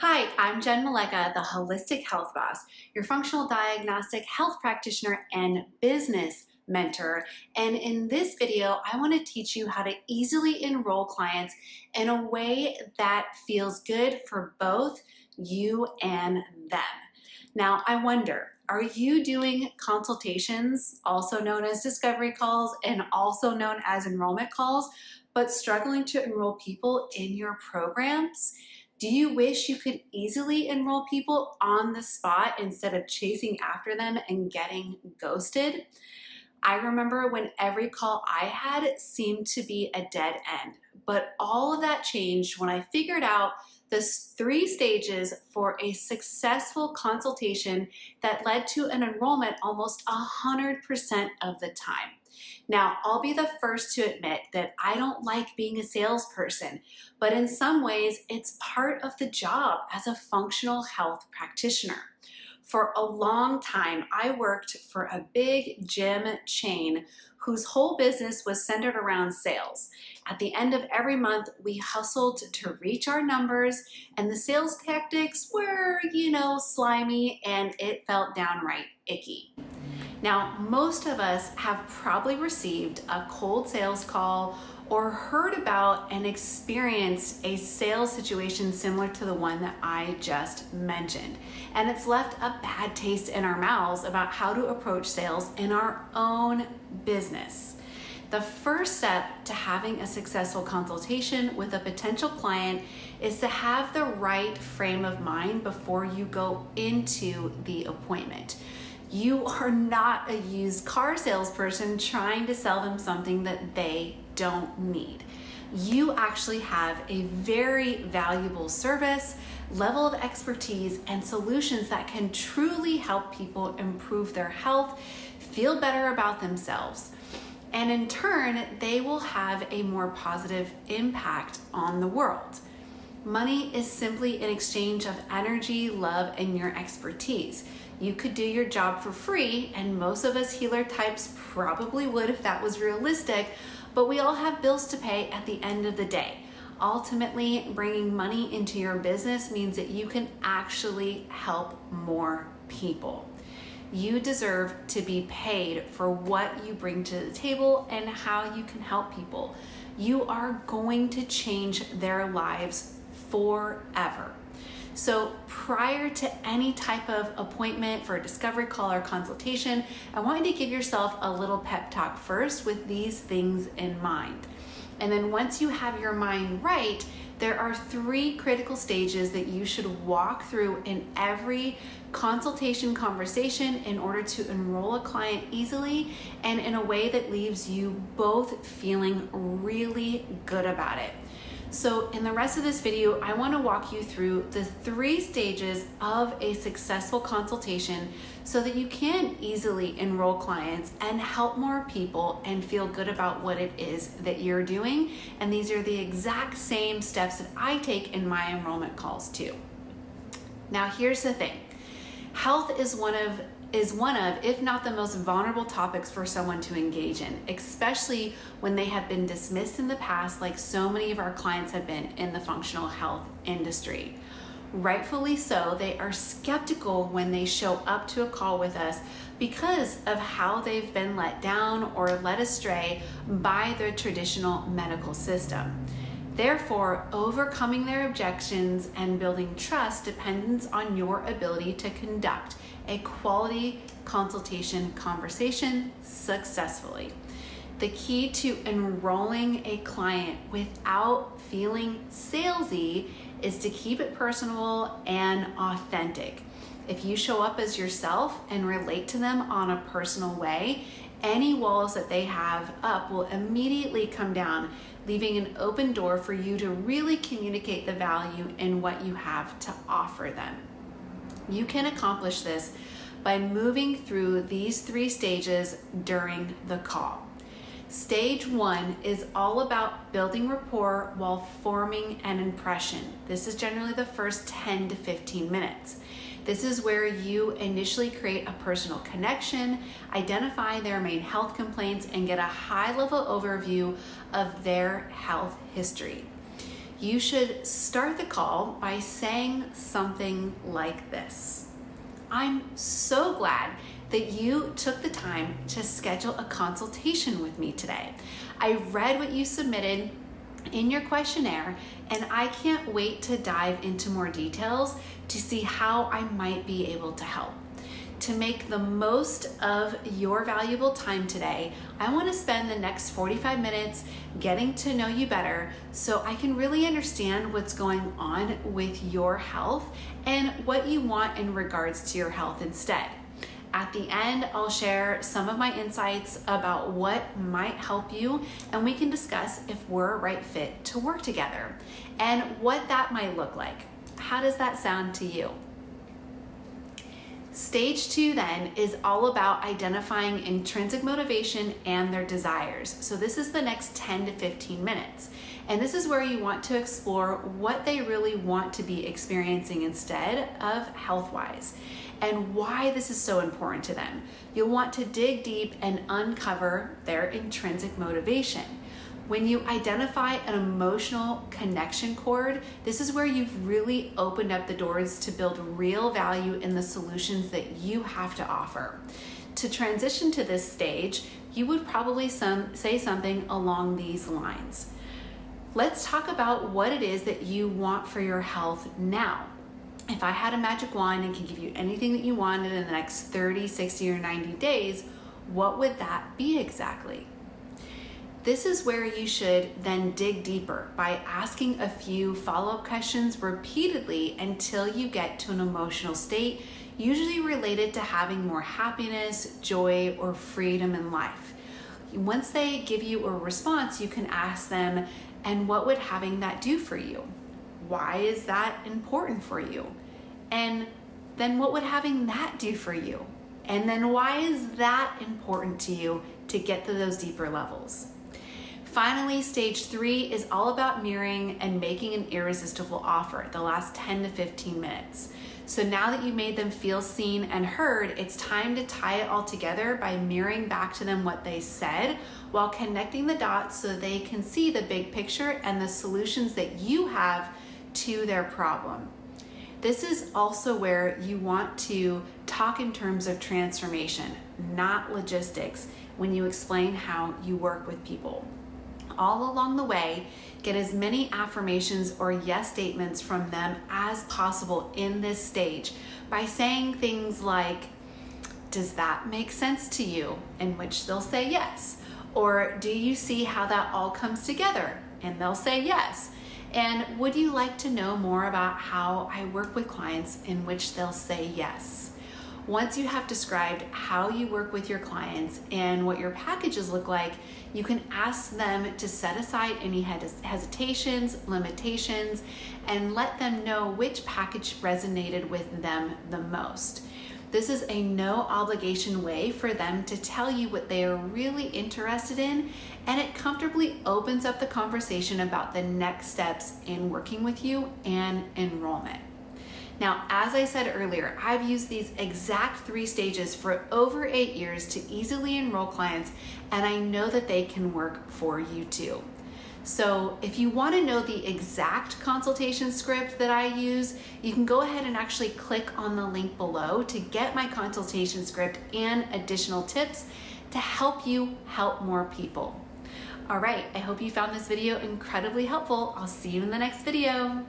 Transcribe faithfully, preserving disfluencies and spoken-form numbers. Hi, I'm Jen Malega, the Holistic Health Boss, your functional diagnostic health practitioner and business mentor. And in this video, I want to teach you how to easily enroll clients in a way that feels good for both you and them. Now, I wonder, are you doing consultations, also known as discovery calls and also known as enrollment calls, but struggling to enroll people in your programs? Do you wish you could easily enroll people on the spot instead of chasing after them and getting ghosted? I remember when every call I had seemed to be a dead end, but all of that changed when I figured out the three stages for a successful consultation that led to an enrollment almost one hundred percent of the time. Now, I'll be the first to admit that I don't like being a salesperson, but in some ways, it's part of the job as a functional health practitioner. For a long time, I worked for a big gym chain whose whole business was centered around sales. At the end of every month, we hustled to reach our numbers, and the sales tactics were, you know, slimy, and it felt downright icky. Now, most of us have probably received a cold sales call or heard about and experienced a sales situation similar to the one that I just mentioned. And it's left a bad taste in our mouths about how to approach sales in our own business. The first step to having a successful consultation with a potential client is to have the right frame of mind before you go into the appointment. You are not a used car salesperson trying to sell them something that they don't need. You actually have a very valuable service, level of expertise, and solutions that can truly help people improve their health, feel better about themselves, and in turn, they will have a more positive impact on the world. Money is simply an exchange of energy, love, and your expertise. You could do your job for free, and most of us healer types probably would if that was realistic, but we all have bills to pay at the end of the day. Ultimately, bringing money into your business means that you can actually help more people. You deserve to be paid for what you bring to the table and how you can help people. You are going to change their lives forever. So prior to any type of appointment for a discovery call or consultation, I want you to give yourself a little pep talk first with these things in mind. And then once you have your mind right, there are three critical stages that you should walk through in every consultation conversation in order to enroll a client easily and in a way that leaves you both feeling really good about it. So in the rest of this video, I want to walk you through the three stages of a successful consultation so that you can easily enroll clients and help more people and feel good about what it is that you're doing. And these are the exact same steps that I take in my enrollment calls too. Now, here's the thing. Health is one of is one of, if not the most vulnerable topics for someone to engage in, especially when they have been dismissed in the past, like so many of our clients have been in the functional health industry. Rightfully so, they are skeptical when they show up to a call with us because of how they've been let down or led astray by the traditional medical system. Therefore, overcoming their objections and building trust depends on your ability to conduct a quality consultation conversation successfully. The key to enrolling a client without feeling salesy is to keep it personal and authentic. If you show up as yourself and relate to them on a personal way, any walls that they have up will immediately come down, leaving an open door for you to really communicate the value in what you have to offer them. You can accomplish this by moving through these three stages during the call. Stage one is all about building rapport while forming an impression. This is generally the first ten to fifteen minutes. This is where you initially create a personal connection, identify their main health complaints, and get a high-level overview of their health history. you should start the call by saying something like this. I'm so glad that you took the time to schedule a consultation with me today. I read what you submitted in your questionnaire, and I can't wait to dive into more details to see how I might be able to help. To make the most of your valuable time today, I want to spend the next forty-five minutes getting to know you better so I can really understand what's going on with your health and what you want in regards to your health instead. At the end, I'll share some of my insights about what might help you, and we can discuss if we're a right fit to work together and what that might look like. How does that sound to you? Stage two then is all about identifying intrinsic motivation and their desires. So this is the next ten to fifteen minutes. And this is where you want to explore what they really want to be experiencing instead of health-wise and why this is so important to them. You'll want to dig deep and uncover their intrinsic motivation. When you identify an emotional connection cord, this is where you've really opened up the doors to build real value in the solutions that you have to offer. To transition to this stage, you would probably some, say something along these lines. Let's talk about what it is that you want for your health now. If I had a magic wand and could give you anything that you wanted in the next thirty, sixty, or ninety days, what would that be exactly? This is where you should then dig deeper by asking a few follow-up questions repeatedly until you get to an emotional state, usually related to having more happiness, joy, or freedom in life. Once they give you a response, you can ask them, and what would having that do for you? Why is that important for you? And then what would having that do for you? And then why is that important to you, to get to those deeper levels? Finally, stage three is all about mirroring and making an irresistible offer, the last ten to fifteen minutes. So now that you've made them feel seen and heard, it's time to tie it all together by mirroring back to them what they said while connecting the dots so they can see the big picture and the solutions that you have to their problem. This is also where you want to talk in terms of transformation, not logistics, when you explain how you work with people. All along the way, get as many affirmations or yes statements from them as possible in this stage by saying things like, does that make sense to you? In which they'll say yes. Or do you see how that all comes together? And they'll say yes. And would you like to know more about how I work with clients? In which they'll say yes. Once you have described how you work with your clients and what your packages look like, you can ask them to set aside any hesitations, limitations, and let them know which package resonated with them the most. This is a no obligation way for them to tell you what they are really interested in, and it comfortably opens up the conversation about the next steps in working with you and enrollment. Now, as I said earlier, I've used these exact three stages for over eight years to easily enroll clients, and I know that they can work for you too. So if you want to know the exact consultation script that I use, you can go ahead and actually click on the link below to get my consultation script and additional tips to help you help more people. All right, I hope you found this video incredibly helpful. I'll see you in the next video.